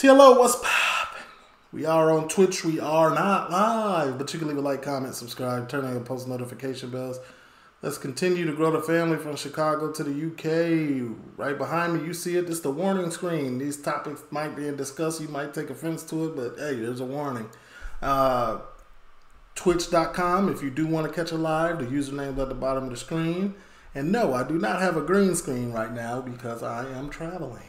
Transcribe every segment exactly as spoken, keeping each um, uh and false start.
T L O, what's poppin'? We are on Twitch. We are not live. But you can leave a like, comment, subscribe, turn on your post notification bells. Let's continue to grow the family from Chicago to the U K. Right behind me, you see it. It's the warning screen. These topics might be in discuss. You might take offense to it, but hey, there's a warning. Uh, Twitch dot com, if you do want to catch it live, the username's at the bottom of the screen. And no, I do not have a green screen right now because I am traveling.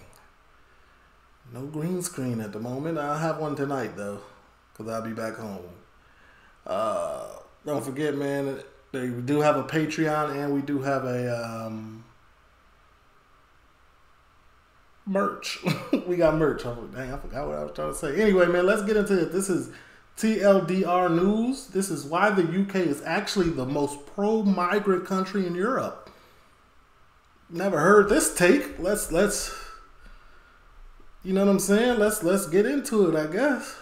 No green screen at the moment. I'll have one tonight, though, because I'll be back home. Uh, don't forget, man, we do have a Patreon, and we do have a um, merch. We got merch. Oh, dang, I forgot what I was trying to say. Anyway, man, let's get into it. This is T L D R News. This is why the U K is actually the most pro-migrant country in Europe. Never heard this take. Let's, let's, you know what I'm saying? Let's, let's get into it, I guess.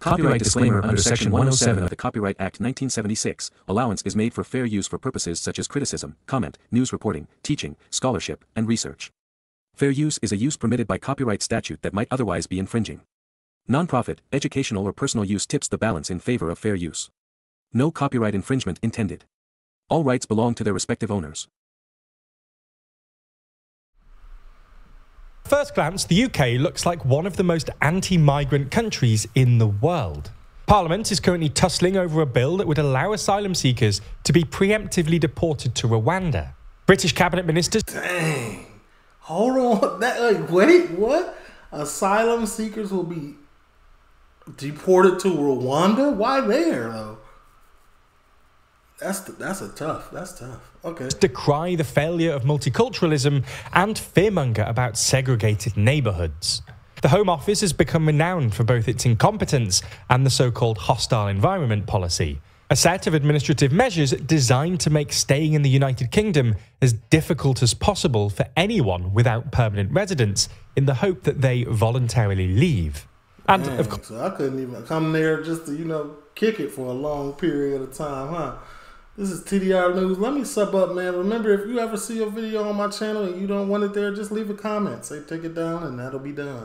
Copyright disclaimer under Section one oh seven of the Copyright Act nineteen seventy-six, allowance is made for fair use for purposes such as criticism, comment, news reporting, teaching, scholarship, and research. Fair use is a use permitted by copyright statute that might otherwise be infringing. Nonprofit, educational or personal use tips the balance in favor of fair use. No copyright infringement intended. All rights belong to their respective owners. At first glance, the U K looks like one of the most anti-migrant countries in the world. Parliament is currently tussling over a bill that would allow asylum seekers to be preemptively deported to Rwanda. British cabinet ministers... Dang! Hold on! That, like, wait, what? Asylum seekers will be deported to Rwanda? Why there, though? That's, that's a tough, that's tough. Okay. Decry the failure of multiculturalism and fearmonger about segregated neighbourhoods. The Home Office has become renowned for both its incompetence and the so-called hostile environment policy, a set of administrative measures designed to make staying in the United Kingdom as difficult as possible for anyone without permanent residence in the hope that they voluntarily leave. And Dang, of course, so I couldn't even come there just to, you know, kick it for a long period of time, huh? This is T D R News. Let me sub up, man. Remember, if you ever see a video on my channel and you don't want it there, just leave a comment. Say, take it down, and that'll be done.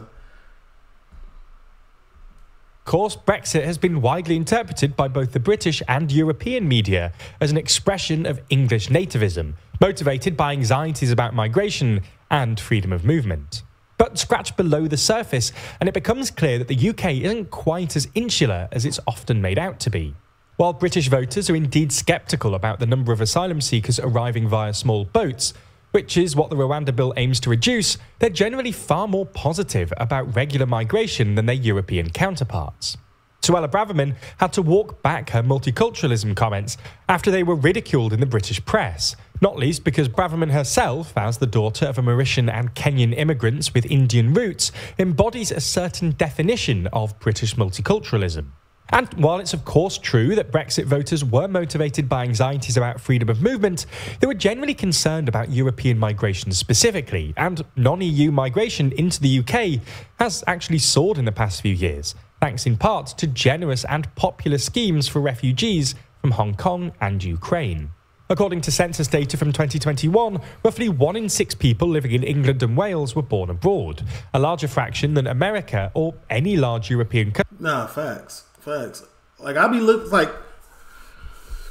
Of course, Brexit has been widely interpreted by both the British and European media as an expression of English nativism, motivated by anxieties about migration and freedom of movement. But scratch below the surface, and it becomes clear that the U K isn't quite as insular as it's often made out to be. While British voters are indeed sceptical about the number of asylum seekers arriving via small boats, which is what the Rwanda bill aims to reduce, they're generally far more positive about regular migration than their European counterparts. Suella Braverman had to walk back her multiculturalism comments after they were ridiculed in the British press, not least because Braverman herself, as the daughter of a Mauritian and Kenyan immigrants with Indian roots, embodies a certain definition of British multiculturalism. And while it's of course true that Brexit voters were motivated by anxieties about freedom of movement, they were generally concerned about European migration specifically, and non-E U migration into the U K has actually soared in the past few years, thanks in part to generous and popular schemes for refugees from Hong Kong and Ukraine. According to census data from twenty twenty-one, roughly one in six people living in England and Wales were born abroad, a larger fraction than America or any large European country. Nah, facts. Facts. Like I be look like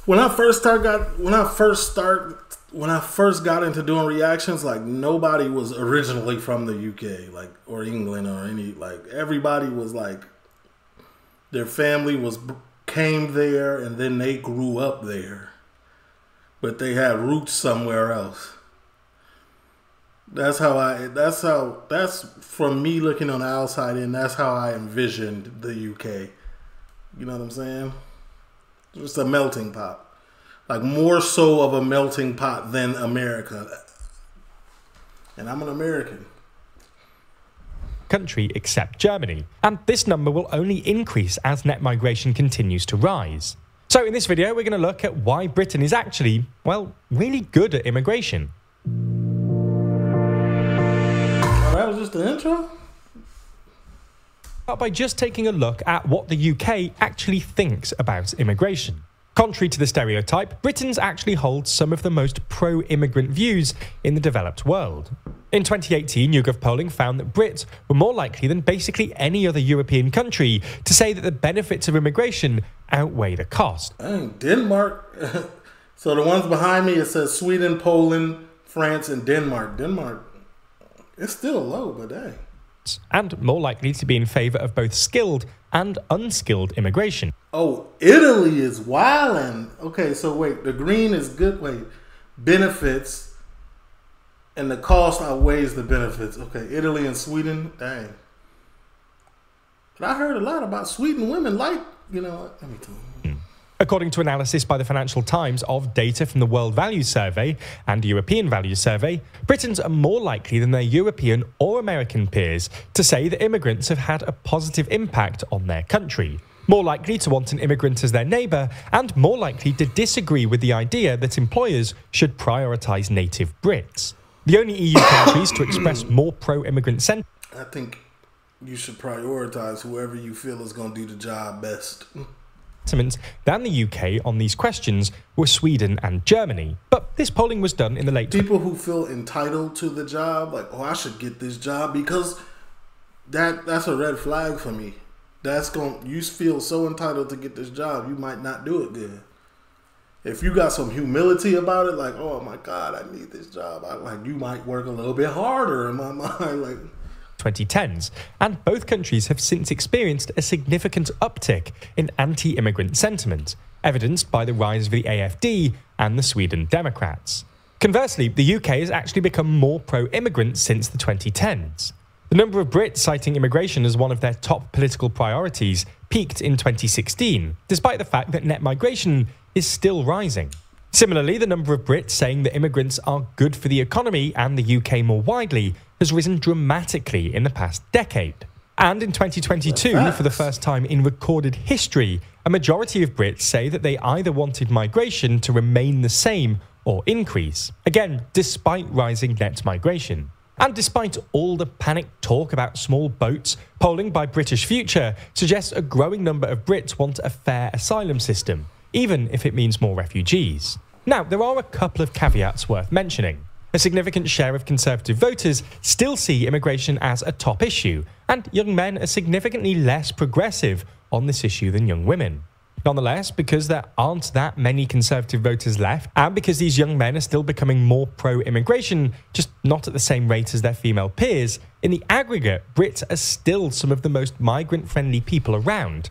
when I first start got when I first start when I first got into doing reactions, like nobody was originally from the U K, like or England or any like everybody was like their family was came there and then they grew up there, but they had roots somewhere else. That's how I. That's how. That's from me looking on the outside in. That's how I envisioned the U K. You know what I'm saying? Just a melting pot. Like more so of a melting pot than America. And I'm an American. Country except Germany. And this number will only increase as net migration continues to rise. So in this video, we're going to look at why Britain is actually, well, really good at immigration. Oh, that was just the intro? By just taking a look at what the U K actually thinks about immigration. Contrary to the stereotype, Britons actually hold some of the most pro-immigrant views in the developed world. In twenty eighteen, YouGov polling found that Brits were more likely than basically any other European country to say that the benefits of immigration outweigh the cost. Mm, Denmark. So the ones behind me, it says Sweden, Poland, France, and Denmark. Denmark, it's still low, but dang. And more likely to be in favour of both skilled and unskilled immigration. Oh, Italy is wildin'. Okay, so wait, the green is good. Wait, benefits and the cost outweighs the benefits. Okay, Italy and Sweden, dang. But I heard a lot about Sweden women like, you know, let me tell you. According to analysis by the Financial Times of data from the World Values Survey and European Values Survey, Britons are more likely than their European or American peers to say that immigrants have had a positive impact on their country, more likely to want an immigrant as their neighbour, and more likely to disagree with the idea that employers should prioritise native Brits. The only E U countries to express more pro-immigrant sentiment. I think you should prioritise whoever you feel is going to do the job best. Than the U K on these questions were Sweden and Germany. But this polling was done in the late... People who feel entitled to the job, like, oh, I should get this job, because that that's a red flag for me. That's going... You feel so entitled to get this job, you might not do it good. If you got some humility about it, like, oh my God, I need this job, I, like, you might work a little bit harder in my mind, like... twenty tens, and both countries have since experienced a significant uptick in anti-immigrant sentiment, evidenced by the rise of the A F D and the Sweden Democrats. Conversely, the U K has actually become more pro-immigrant since the twenty tens. The number of Brits citing immigration as one of their top political priorities peaked in twenty sixteen, despite the fact that net migration is still rising. Similarly, the number of Brits saying that immigrants are good for the economy and the U K more widely has risen dramatically in the past decade. And in twenty twenty-two, for the first time in recorded history, a majority of Brits say that they either wanted migration to remain the same or increase, again, despite rising net migration. And despite all the panicked talk about small boats, polling by British Future suggests a growing number of Brits want a fair asylum system, even if it means more refugees. Now, there are a couple of caveats worth mentioning. A significant share of Conservative voters still see immigration as a top issue, and young men are significantly less progressive on this issue than young women. Nonetheless, because there aren't that many Conservative voters left, and because these young men are still becoming more pro-immigration, just not at the same rate as their female peers, in the aggregate, Brits are still some of the most migrant-friendly people around.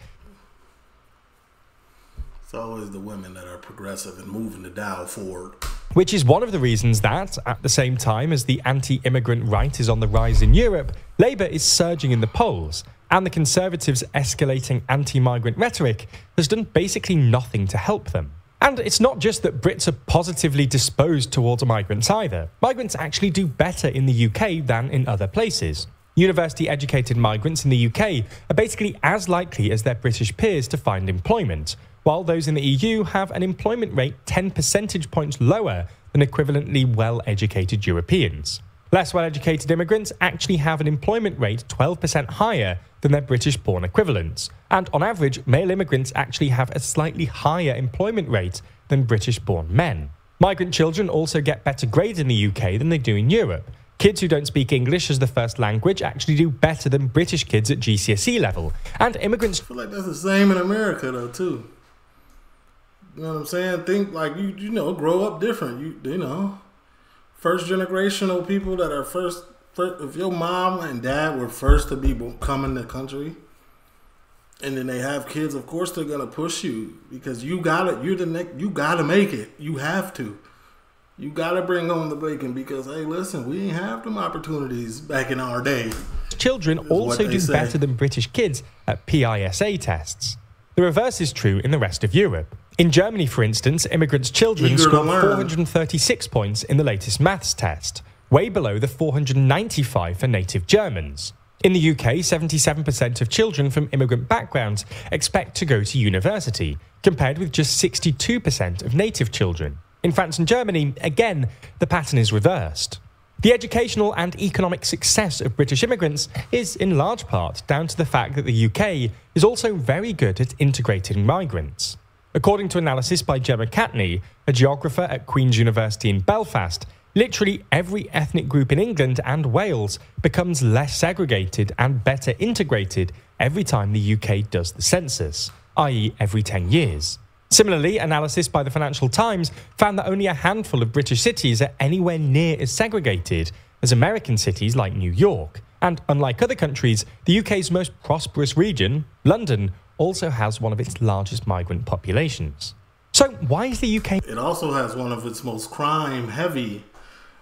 It's always the women that are progressive and moving the dial forward. Which is one of the reasons that, at the same time as the anti-immigrant right is on the rise in Europe, Labour is surging in the polls, and the Conservatives' escalating anti-migrant rhetoric has done basically nothing to help them. And it's not just that Brits are positively disposed towards migrants either. Migrants actually do better in the U K than in other places. University-educated migrants in the U K are basically as likely as their British peers to find employment, while those in the E U have an employment rate ten percentage points lower than equivalently well-educated Europeans. Less well-educated immigrants actually have an employment rate twelve percent higher than their British-born equivalents, and on average, male immigrants actually have a slightly higher employment rate than British-born men. Migrant children also get better grades in the U K than they do in Europe. Kids who don't speak English as the first language actually do better than British kids at G C S E level, and immigrants... I feel like that's the same in America, though, too. You know what I'm saying? Think like you, you know, grow up different. You, you know, first generational people that are first, first. If your mom and dad were first to be coming to the country, and then they have kids, of course they're gonna push you because you got it. You're the next. You gotta make it. You have to. You gotta bring home the bacon because hey, listen, we ain't have them opportunities back in our day. Children also do better than British kids at PISA tests. The reverse is true in the rest of Europe. In Germany, for instance, immigrants' children scored four hundred thirty-six points in the latest maths test, way below the four hundred ninety-five for native Germans. In the U K, seventy-seven percent of children from immigrant backgrounds expect to go to university, compared with just sixty-two percent of native children. In France and Germany, again, the pattern is reversed. The educational and economic success of British immigrants is in large part down to the fact that the U K is also very good at integrating migrants. According to analysis by Gemma Catney, a geographer at Queen's University in Belfast, literally every ethnic group in England and Wales becomes less segregated and better integrated every time the U K does the census, that is every ten years. Similarly, analysis by the Financial Times found that only a handful of British cities are anywhere near as segregated as American cities like New York. And unlike other countries, the U K's most prosperous region, London, also has one of its largest migrant populations. So why is the U K... It also has one of its most crime-heavy,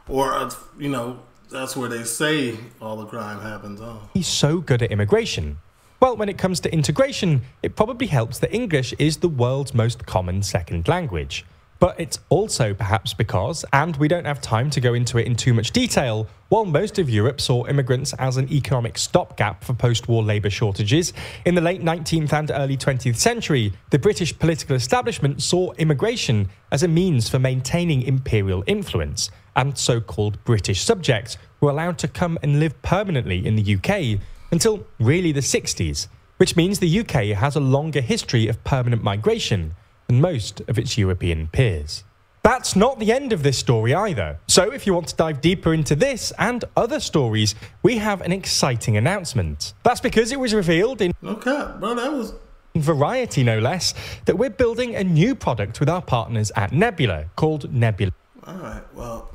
or, you know, that's where they say all the crime happens. Oh. He's so good at immigration. Well, when it comes to integration, it probably helps that English is the world's most common second language. But it's also perhaps because, and we don't have time to go into it in too much detail, while most of Europe saw immigrants as an economic stopgap for post-war labour shortages, in the late nineteenth and early twentieth century, the British political establishment saw immigration as a means for maintaining imperial influence, and so-called British subjects were allowed to come and live permanently in the U K, until really the sixties, which means the U K has a longer history of permanent migration than most of its European peers. That's not the end of this story either. So if you want to dive deeper into this and other stories, we have an exciting announcement. That's because it was revealed in... Okay, bro, that was... Variety, no less, that we're building a new product with our partners at Nebula, called Nebula. All right, well,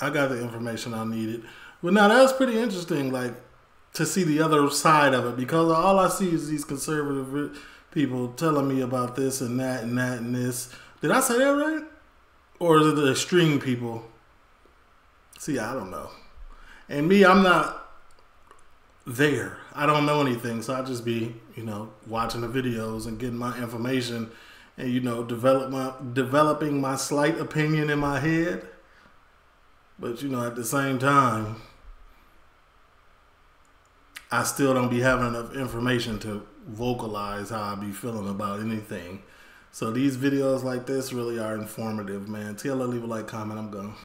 I got the information I needed. Well, now that was pretty interesting, like, to see the other side of it, because all I see is these conservative people telling me about this and that and that and this. Did I say that right? Or is it the extreme people? See, I don't know. And me, I'm not there. I don't know anything, so I just be, you know, watching the videos and getting my information and, you know, develop my, developing my slight opinion in my head. But, you know, at the same time, I still don't be having enough information to vocalize how I be feeling about anything. So these videos like this really are informative, man. T L D R, leave a like, comment, I'm gone.